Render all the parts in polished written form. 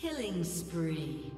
Killing spree.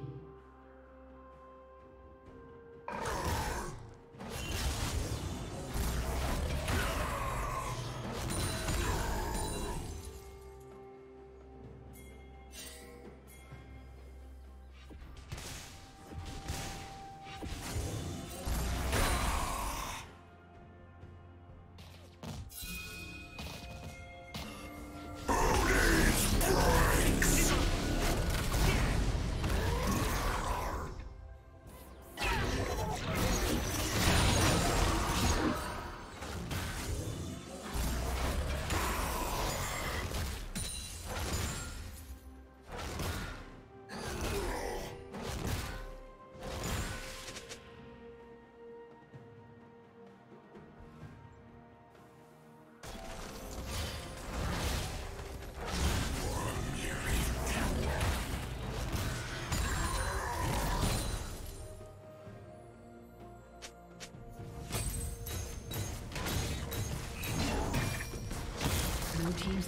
Team's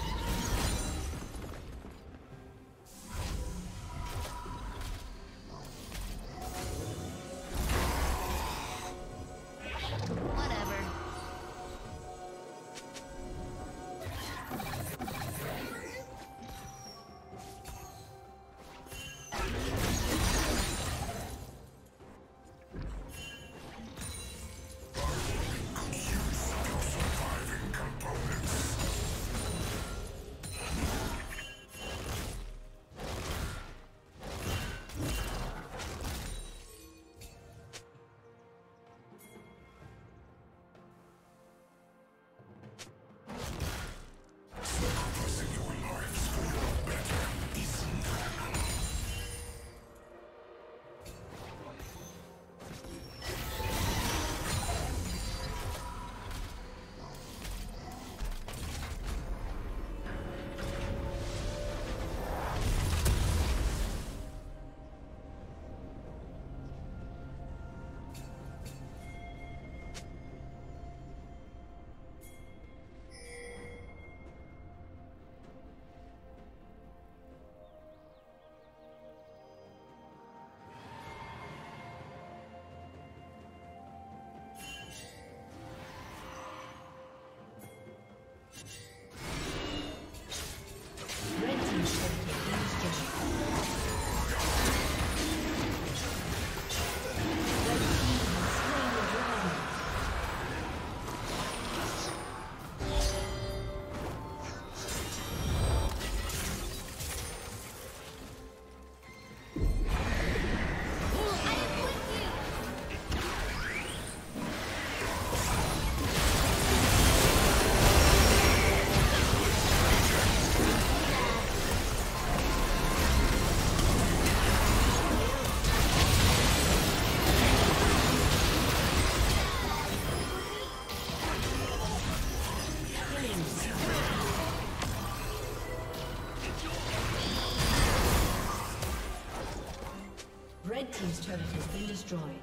Red Team's turret has been destroyed.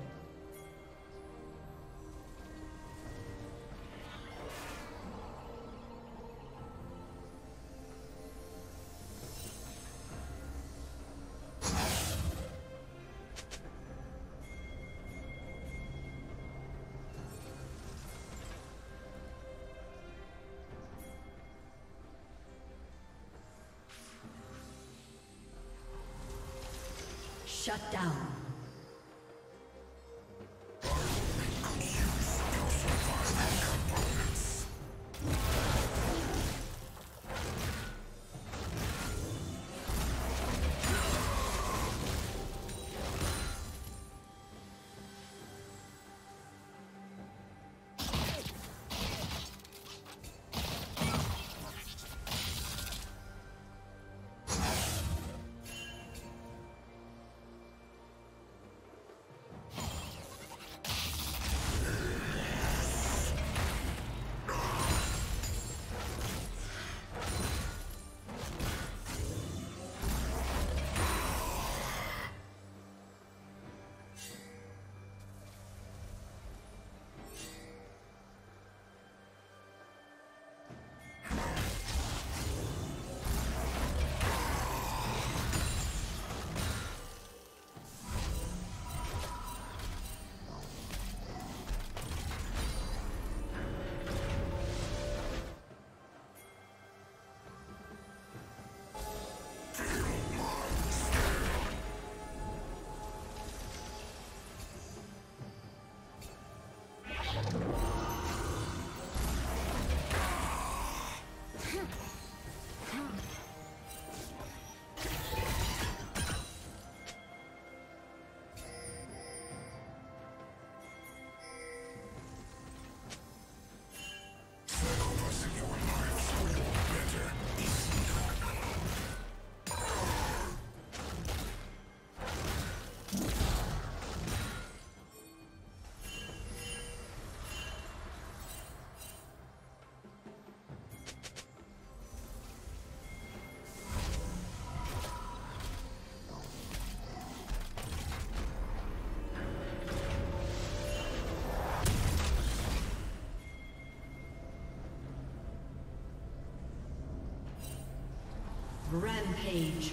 Shut down. Rampage.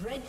Red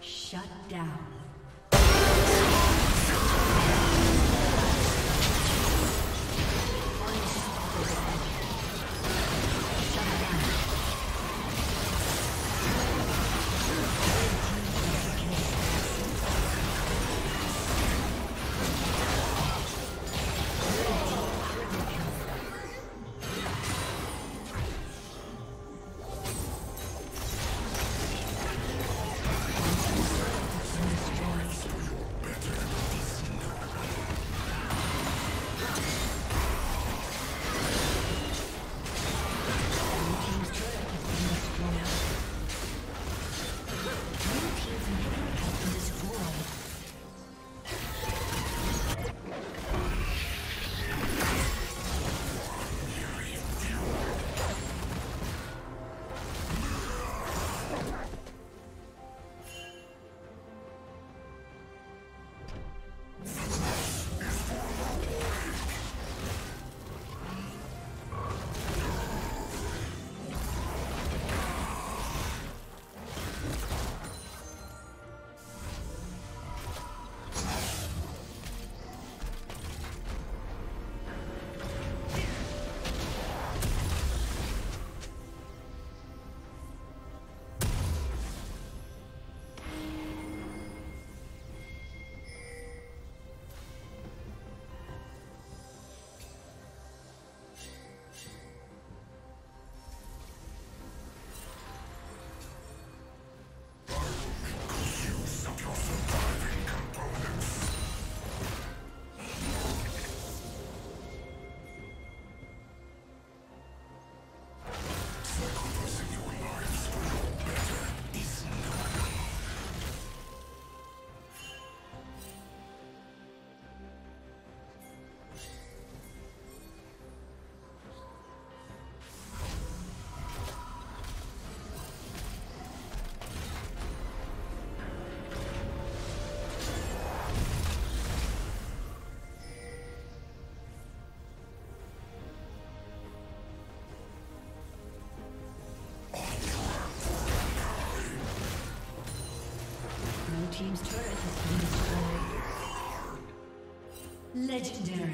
Shut down. Team's turret has been destroyed. Legendary.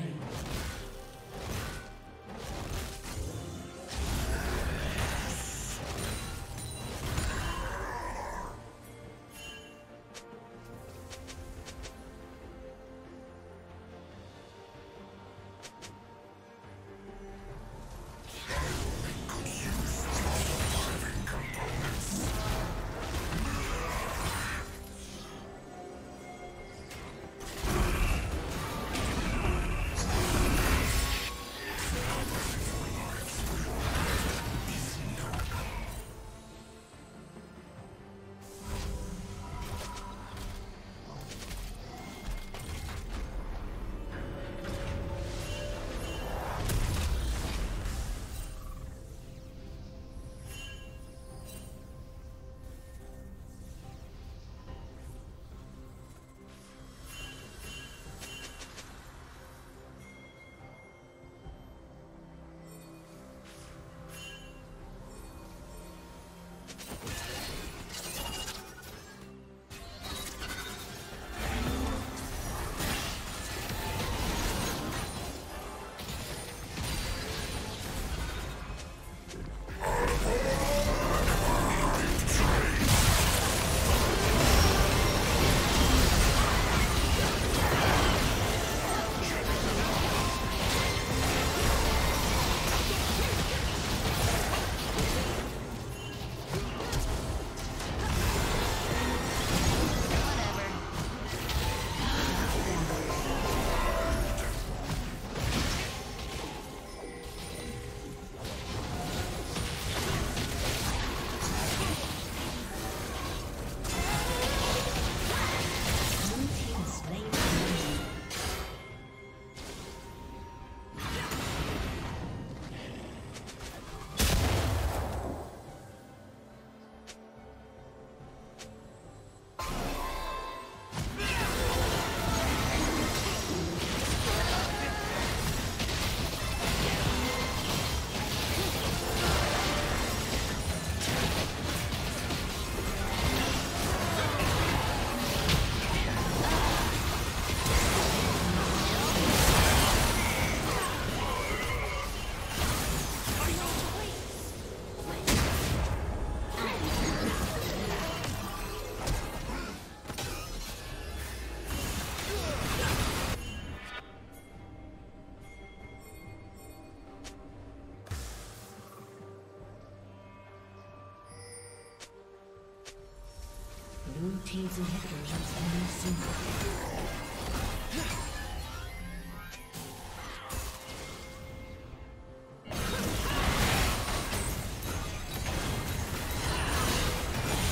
Blue team's inhibitors are standing single.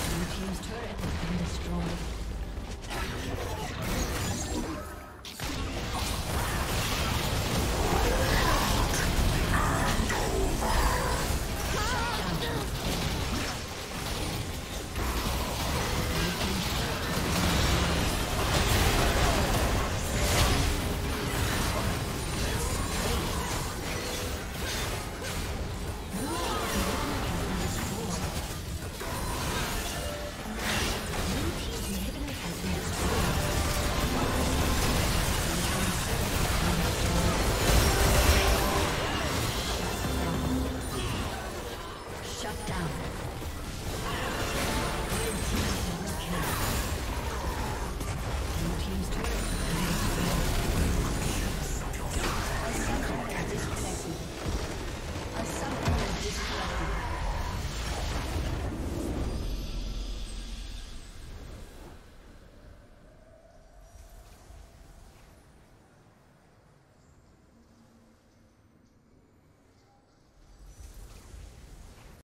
Blue team's turret has been destroyed.